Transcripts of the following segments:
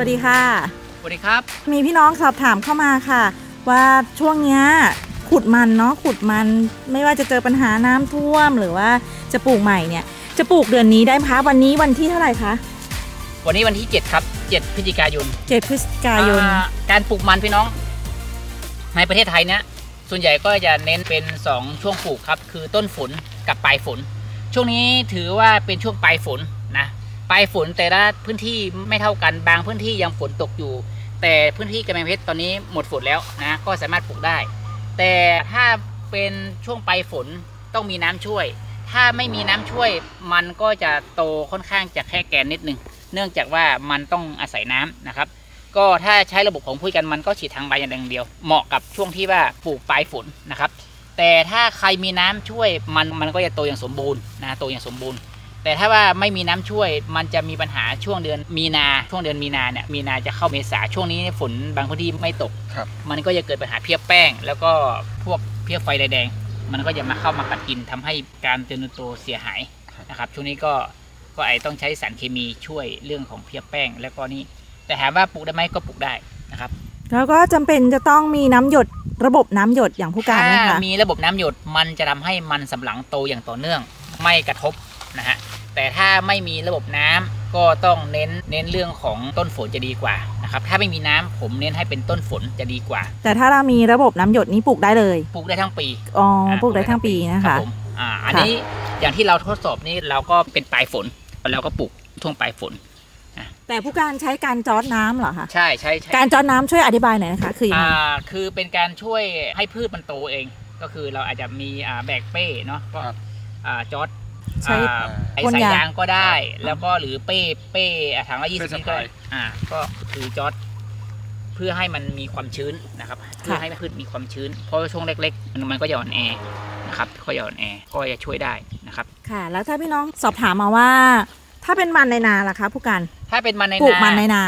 วัสดีค่ะสวัสดีครับมีพี่น้องสอบถามเข้ามาค่ะว่าช่วงนี้ขุดมันเนาะขุดมันไม่ว่าจะเจอปัญหาน้ำท่วมหรือว่าจะปลูกใหม่เนี่ยจะปลูกเดือนนี้ได้ไหมคะวันนี้วันที่เท่าไหร่คะวันนี้วันที่7ครับ7พฤศจิกายน7พฤศจิกายนการปลูกมันพี่น้องในประเทศไทยเนี่ยส่วนใหญ่ก็จะเน้นเป็น2ช่วงปลูกครับคือต้นฝนกับปลายฝนช่วงนี้ถือว่าเป็นช่วงปลายฝนนะปลายฝนแต่ละพื้นที่ไม่เท่ากันบางพื้นที่ยังฝนตกอยู่แต่พื้นที่กำแพงเพชรตอนนี้หมดฝนแล้วนะก็สามารถปลูกได้แต่ถ้าเป็นช่วงปลายฝนต้องมีน้ำช่วยถ้าไม่มีน้ำช่วยมันก็จะโตค่อนข้างจะแค่แกนนิดนึงเนื่องจากว่ามันต้องอาศัยน้ำนะครับก็ถ้าใช้ระบบของปุ๋ยกันมันก็ฉีดทางใบอย่างเดียวเหมาะกับช่วงที่ว่าปลูกปลายฝนนะครับแต่ถ้าใครมีน้ำช่วยมันก็จะโตอย่างสมบูรณ์นะโตอย่างสมบูรณ์แต่ถ้าว่าไม่มีน้ำช่วยมันจะมีปัญหาช่วงเดือนมีนาเนี่ยมีนาจะเข้าเมษาช่วงนี้ฝนบางพื้นที่ไม่ตกมันก็จะเกิดปัญหาเพี้ยแป้งแล้วก็พวกเพี้ยไฟแดงมันก็จะมาเข้ามากัดกินทำให้การเจริญเติบโตเสียหายนะครับช่วงนี้ก็ไอต้องใช้สารเคมีช่วยเรื่องของเพี้ยแป้งแล้วก็นี่แต่ถามว่าปลูกได้ไหมก็ปลูกได้นะครับแล้วก็จำเป็นจะต้องมีน้ำหยดระบบน้ำหยดอย่างผู้การนะคะมีระบบน้ำหยดมันจะทำให้มันสำหลังโตอย่างต่อเนื่องไม่กระทบนะฮะแต่ถ้าไม่มีระบบน้ำก็ต้องเน้นเรื่องของต้นฝนจะดีกว่านะครับถ้าไม่มีน้ำผมเน้นให้เป็นต้นฝนจะดีกว่าแต่ถ้าเรามีระบบน้ำหยดนี้ปลูกได้เลยปลูกได้ทั้งปีอ๋อปลูกได้ทั้งปีนะคะอันนี้อย่างที่เราทดสอบนี่เราก็เป็นปลายฝนแล้วก็ปลูกช่วงปลายฝนแต่ผู้การใช้การจอดน้ำเหรอคะใช่ใช่การจอดน้ำช่วยอธิบายหน่อยนะคะคือคือเป็นการช่วยให้พืชมันโตเองก็คือเราอาจจะมีแบกเป้เนาะก็จอดใช้สายยางก็ได้แล้วก็หรือเป้ถังละ20 ลิตรก็คือจอดเพื่อให้มันมีความชื้นนะครับเพื่อให้พืชมีความชื้นเพราะช่วงเล็กๆมันก็หย่อนแอนะครับก็หย่อนแอก็จะช่วยได้นะครับค่ะแล้วถ้าพี่น้องสอบถามมาว่าถ้าเป็นมันในนาล่ะคะผู้การถ้าเป็นมันในนาปลูกมันในนา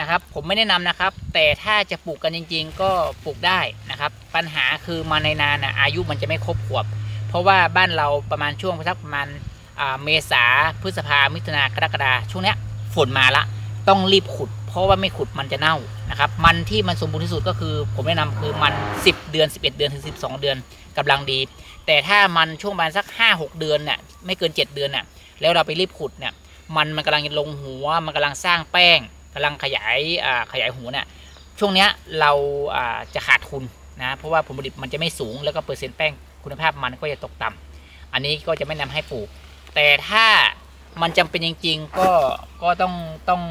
นะครับผมไม่แนะนำนะครับแต่ถ้าจะปลูกกันจริงๆก็ปลูกได้นะครับปัญหาคือมันในนาน่ะอายุมันจะไม่ครบขวบเพราะว่าบ้านเราประมาณช่วงประมาณเมษาพฤษภามิถุนากรกฎาช่วงนี้ฝนมาละต้องรีบขุดเพราะว่าไม่ขุดมันจะเน่านะครับมันที่มันสมบูรณ์ที่สุดก็คือผมแนะนำคือมัน10เดือน11เดือนถึง12เดือนกำลังดีแต่ถ้ามันช่วงประมาณสัก5-6เดือนน่ะไม่เกิน7เดือนน่ะแล้วเราไปรีบขุดเนี่ยมันกำลังลงหัวมันกำลังสร้างแป้งกำลังขยายหัวเนี่ยช่วงนี้เราจะขาดทุนนะเพราะว่าผลผลิตมันจะไม่สูงแล้วก็เปอร์เซ็นต์แป้งคุณภาพมันก็จะตกต่ำอันนี้ก็จะไม่นำให้ปลูกแต่ถ้ามันจำเป็นจริงๆก็ต้อง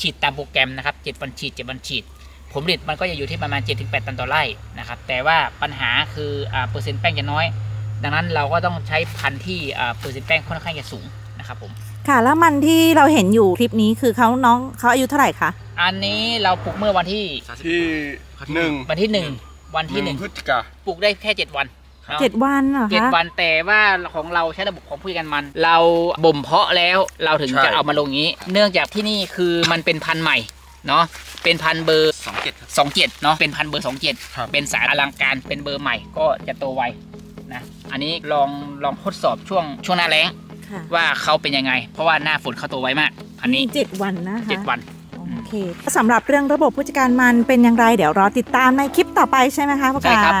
ฉีดตามโปรแกรมนะครับ7 วันฉีดผลผลิตมันก็จะอยู่ที่ประมาณ 7-8 ตันต่อไร่นะครับแต่ว่าปัญหาคือเปอร์เซ็นต์แป้งจะน้อยดังนั้นเราก็ต้องใช้พันธุ์ที่เปอร์เซ็นต์แป้งค่อนข้างจะสูงนะครับผมค่ะแล้วมันที่เราเห็นอยู่คลิปนี้คือน้องเขาอายุเท่าไหร่คะอันนี้เราปลูกเมื่อวันที่วันที่หนึ่งพฤศจิกาปลูกได้แค่7 วันเหรอคะ7 วันแต่ว่าของเราใช้ระบบของปุ๋ยกันมันเราบ่มเพาะแล้วเราถึงจะเอามาลงนี้เนื่องจากที่นี่คือมันเป็นพันธุ์ใหม่เนาะเป็นพันธุ์เบอร์27เนาะเป็นพันธุ์เบอร์27เป็นสายอลังการเป็นเบอร์ใหม่ก็จะโตไวนะอันนี้ลองทดสอบช่วงหน้าแล้งว่าเขาเป็นยังไงเพราะว่าหน้าฝนเขาโตไวมากอันนี้7 วันนะคะ7 วันโอเคสำหรับเรื่องระบบผู้จัดการมันเป็นอย่างไรเดี๋ยวรอติดตามในคลิปต่อไปใช่ไหมคะผู้การใช่ครับ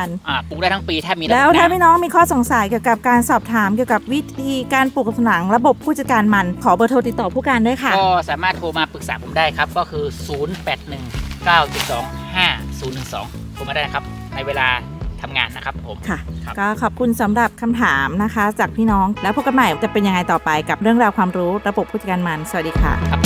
ปลูกได้ทั้งปีถ้ามีแล้วถ้าพี่น้องมีข้อสงสัยเกี่ยวกับการสอบถามเกี่ยวกับวิธีการปลูกสนังระบบผู้จัดการมันขอเบอร์โทรติดต่อผู้การด้วยค่ะก็สามารถโทรมาปรึกษาผมได้ครับก็คือ081 972 5012ผมมาได้นะครับในเวลาทำงานนะครับผมค่ะก็ขอบคุณสำหรับคำถามนะคะจากพี่น้องแล้วพบกันใหม่จะเป็นยังไงต่อไปกับเรื่องราวความรู้ระบบผู้จัดการมันสวัสดีค่ะ